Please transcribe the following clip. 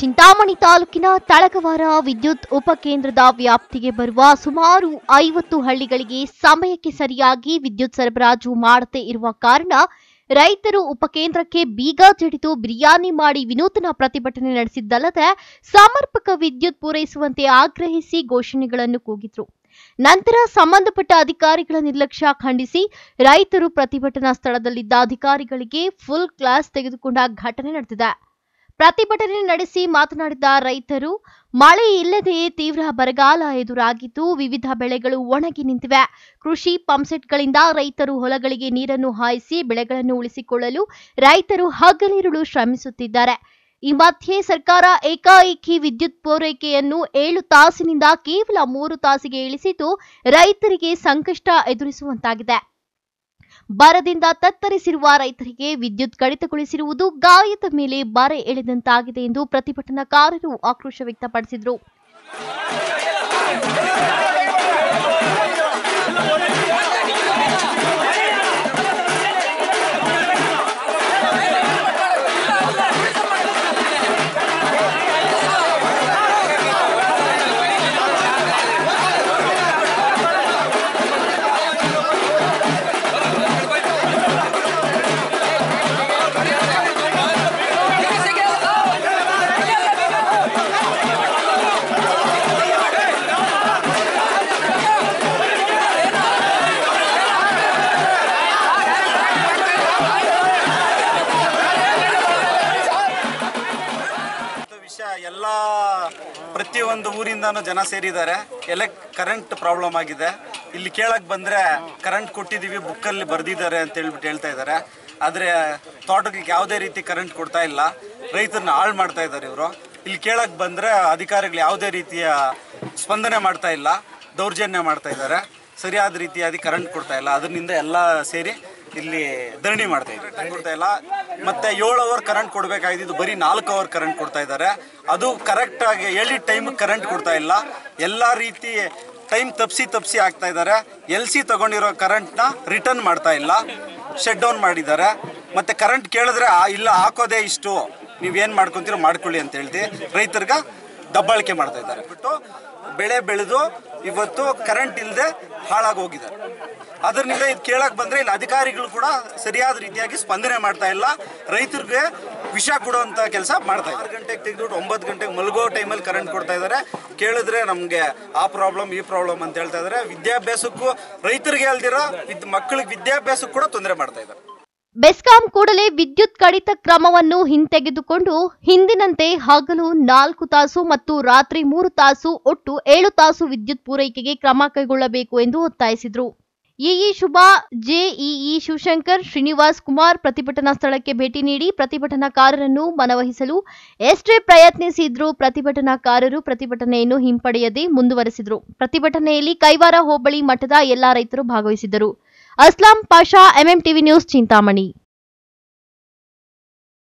ಚಿಂತಾಮಣಿ ತಾಲ್ಲೂಕಿನ ತಲಕವಾರ ವಿದ್ಯುತ್ ಉಪಕೇಂದ್ರದ ವ್ಯಾಪ್ತಿಗೆ ಬರುವ ಸುಮಾರು 50 ಹಳ್ಳಿಗಳಿಗೆ ಸಮಯಕ್ಕೆ ಸರಿಯಾಗಿ ವಿದ್ಯುತ್ ಸರಬರಾಜು ಮಾಡದೇ ಇರುವ ಕಾರಣ ರೈತರು ಉಪಕೇಂದ್ರಕ್ಕೆ ಬೀಗ ಜಡಿದು ಬಿರಿಯಾನಿ ಮಾಡಿ ವಿನೂತನ ಪ್ರತಿಭಟನೆ ನಡೆಸಿದ್ದಲ್ಲದೆ ಸಮರ್ಪಕ ವಿದ್ಯುತ್ ಪೂರೈಸುವಂತೆ ಆಗ್ರಹಿಸಿ ಘೋಷಣೆಗಳನ್ನು ಕೂಗಿದರು. ನಂತರ ಸಂಬಂಧಪಟ್ಟ ಅಧಿಕಾರಿಗಳ ನಿರ್ಲಕ್ಷ್ಯ ಖಂಡಿಸಿ ರೈತರು ಪ್ರತಿಭಟನಾ ಸ್ಥಳದಲ್ಲಿದ್ದ ಅಧಿಕಾರಿಗಳಿಗೆ ಫುಲ್ ಕ್ಲಾಸ್ ತೆಗೆದುಕೊಂಡ ಘಟನೆ ನಡೆದಿದೆ. ಪ್ರತಿಭಟನೆ ನಡೆಸಿ ಮಾತನಾಡಿದ ರೈತರು, ಮಳೆ ಇಲ್ಲದೆಯೇ ತೀವ್ರ ಬರಗಾಲ ಎದುರಾಗಿದ್ದು ವಿವಿಧ ಬೆಳೆಗಳು ಒಣಗಿ ನಿಂತಿವೆ. ಕೃಷಿ ಪಂಪ್ಸೆಟ್ಗಳಿಂದ ರೈತರು ಹೊಲಗಳಿಗೆ ನೀರನ್ನು ಹಾಯಿಸಿ ಬೆಳೆಗಳನ್ನು ಉಳಿಸಿಕೊಳ್ಳಲು ರೈತರು ಹಗಲಿರುಳು ಶ್ರಮಿಸುತ್ತಿದ್ದಾರೆ. ಈ ಮಧ್ಯೆ ಸರ್ಕಾರ ಏಕಾಏಕಿ ವಿದ್ಯುತ್ ಪೂರೈಕೆಯನ್ನು 7 ತಾಸಿನಿಂದ ಕೇವಲ 3 ತಾಸಿಗೆ ಇಳಿಸಿದ್ದು ರೈತರಿಗೆ ಸಂಕಷ್ಟ ಎದುರಿಸುವಂತಾಗಿದೆ. ಬರದಿಂದ ತತ್ತರಿಸಿರುವ ರೈತರಿಗೆ ವಿದ್ಯುತ್ ಕಡಿತಗೊಳಿಸಿರುವುದು ಗಾಯದ ಮೇಲೆ ಬರ ಎಳೆದಂತಾಗಿದೆ ಎಂದು ಪ್ರತಿಭಟನಾಕಾರರು ಆಕ್ರೋಶ ವ್ಯಕ್ತಪಡಿಸಿದರು. ಎಲ್ಲ ಪ್ರತಿಯೊಂದು ಊರಿಂದಾನು ಜನ ಸೇರಿದ್ದಾರೆ. ಕರೆಂಟ್ ಪ್ರಾಬ್ಲಮ್ ಆಗಿದೆ. ಇಲ್ಲಿ ಕೇಳಕ್ಕೆ ಬಂದರೆ ಕರೆಂಟ್ ಕೊಟ್ಟಿದ್ದೀವಿ, ಬುಕ್ಕಲ್ಲಿ ಬರೆದಿದ್ದಾರೆ ಅಂತ ಹೇಳ್ಬಿಟ್ಟು ಹೇಳ್ತಾ ಇದ್ದಾರೆ. ಆದರೆ ತೋಟಕ್ಕೆ ಯಾವುದೇ ರೀತಿ ಕರೆಂಟ್ ಕೊಡ್ತಾ ಇಲ್ಲ. ರೈತರನ್ನ ಹಾಳು ಮಾಡ್ತಾ ಇದ್ದಾರೆ ಇವರು. ಇಲ್ಲಿ ಕೇಳಕ್ಕೆ ಬಂದರೆ ಅಧಿಕಾರಿಗಳು ಯಾವುದೇ ರೀತಿಯ ಸ್ಪಂದನೆ ಮಾಡ್ತಾ ಇಲ್ಲ, ದೌರ್ಜನ್ಯ ಮಾಡ್ತಾ ಇದ್ದಾರೆ. ಸರಿಯಾದ ರೀತಿಯಾಗಿ ಕರೆಂಟ್ ಕೊಡ್ತಾ ಇಲ್ಲ. ಅದರಿಂದ ಎಲ್ಲ ಸೇರಿ ಇಲ್ಲಿ ಧರಣಿ ಮಾಡ್ತಾ ಇಲ್ಲ. ಮತ್ತೆ 7 ಅವರ್ ಕರೆಂಟ್ ಕೊಡಬೇಕಾಗಿದ್ದು ಬರೀ 4 ಅವರ್ ಕರೆಂಟ್ ಕೊಡ್ತಾ ಇದ್ದಾರೆ. ಅದು ಕರೆಕ್ಟಾಗಿ ಹೇಳಿದ ಟೈಮ್ ಕರೆಂಟ್ ಕೊಡ್ತಾ ಇಲ್ಲ. ಎಲ್ಲ ರೀತಿ ಟೈಮ್ ತಪ್ಪಿಸಿ ಆಗ್ತಾ ಇದ್ದಾರೆ. LC ತಗೊಂಡಿರೋ ಕರೆಂಟ್ನ ರಿಟರ್ನ್ ಮಾಡ್ತಾ ಇಲ್ಲ, ಶಟ್ ಡೌನ್ ಮಾಡಿದ್ದಾರೆ. ಮತ್ತೆ ಕರೆಂಟ್ ಕೇಳಿದ್ರೆ ಇಲ್ಲ, ಹಾಕೋದೇ ಇಷ್ಟು, ನೀವೇನು ಮಾಡ್ಕೊತೀರೋ ಮಾಡ್ಕೊಳ್ಳಿ ಅಂತ ಹೇಳ್ತಿ ರೈತರಿಗೆ ದಬ್ಬಾಳಿಕೆ ಮಾಡ್ತಾ ಇದ್ದಾರೆ. ಬಿಟ್ಟು ಬೆಳೆ ಬೆಳೆದು ಇವತ್ತು ಕರೆಂಟ್ ಇಲ್ಲದೆ ಹಾಳಾಗೋಗಿದ್ದಾರೆ. ಅದರಿಂದ ಇದು ಕೇಳಕ್ಕೆ ಬಂದರೆ ಇಲ್ಲಿ ಅಧಿಕಾರಿಗಳು ಕೂಡ ಸರಿಯಾದ ರೀತಿಯಾಗಿ ಸ್ಪಂದನೆ ಮಾಡ್ತಾ ಇಲ್ಲ, ರೈತರಿಗೆ ವಿಷ ಕೊಡುವಂಥ ಕೆಲಸ ಮಾಡ್ತಾ ಇಲ್ಲ. 6 ಗಂಟೆಗೆ ತೆಗೆದುಬಿಟ್ಟು 9 ಗಂಟೆಗೆ ಮಲಗೋ ಟೈಮಲ್ಲಿ ಕರೆಂಟ್ ಕೊಡ್ತಾ ಇದ್ದಾರೆ. ಕೇಳಿದ್ರೆ ನಮಗೆ ಆ ಪ್ರಾಬ್ಲಮ್ ಈ ಪ್ರಾಬ್ಲಮ್ ಅಂತ ಹೇಳ್ತಾ ಇದ್ದಾರೆ. ವಿದ್ಯಾಭ್ಯಾಸಕ್ಕೂ ರೈತರಿಗೆ ಅಲ್ದಿರೋ ಮಕ್ಕಳಿಗೆ ವಿದ್ಯಾಭ್ಯಾಸಕ್ಕೂ ಕೂಡ ತೊಂದರೆ ಮಾಡ್ತಾ ಇದ್ದಾರೆ. ಬೆಸ್ಕಾಂ ಕೂಡಲೇ ವಿದ್ಯುತ್ ಕಡಿತ ಕ್ರಮವನ್ನು ಹಿಂತೆಗೆದುಕೊಂಡು ಹಿಂದಿನಂತೆ ಹಗಲು 4 ತಾಸು ಮತ್ತು ರಾತ್ರಿ 3 ತಾಸು ಒಟ್ಟು 7 ತಾಸು ವಿದ್ಯುತ್ ಪೂರೈಕೆಗೆ ಕ್ರಮ ಕೈಗೊಳ್ಳಬೇಕು ಎಂದು ಒತ್ತಾಯಿಸಿದರು. ಇಇ ಶುಭಾ, JEE ಶಿವಶಂಕರ್, ಶ್ರೀನಿವಾಸ್ ಕುಮಾರ್ ಪ್ರತಿಭಟನಾ ಸ್ಥಳಕ್ಕೆ ಭೇಟಿ ನೀಡಿ ಪ್ರತಿಭಟನಾಕಾರರನ್ನು ಮನವಹಿಸಲು ಎಷ್ಟೇ ಪ್ರಯತ್ನಿಸಿದ್ರೂ ಪ್ರತಿಭಟನಾಕಾರರು ಪ್ರತಿಭಟನೆಯನ್ನು ಹಿಂಪಡೆಯದೆ ಮುಂದುವರೆಸಿದರು. ಪ್ರತಿಭಟನೆಯಲ್ಲಿ ಕೈವಾರ ಹೋಬಳಿ ಮಠದ ಎಲ್ಲಾ ರೈತರು ಭಾಗವಹಿಸಿದ್ದರು. Aslam Pasha, MMTV news, Chintamani.